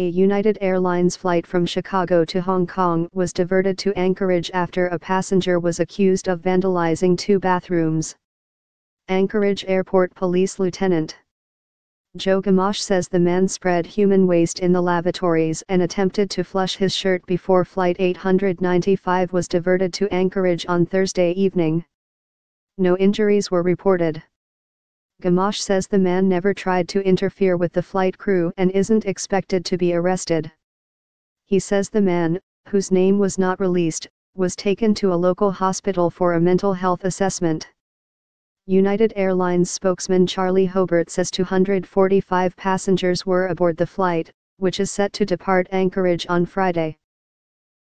A United Airlines flight from Chicago to Hong Kong was diverted to Anchorage after a passenger was accused of vandalizing two bathrooms. Anchorage Airport Police Lieutenant Joe Gamash says the man spread human waste in the lavatories and attempted to flush his shirt before Flight 895 was diverted to Anchorage on Thursday evening. No injuries were reported. Gamash says the man never tried to interfere with the flight crew and isn't expected to be arrested. He says the man, whose name was not released, was taken to a local hospital for a mental health assessment. United Airlines spokesman Charlie Hobart says 245 passengers were aboard the flight, which is set to depart Anchorage on Friday.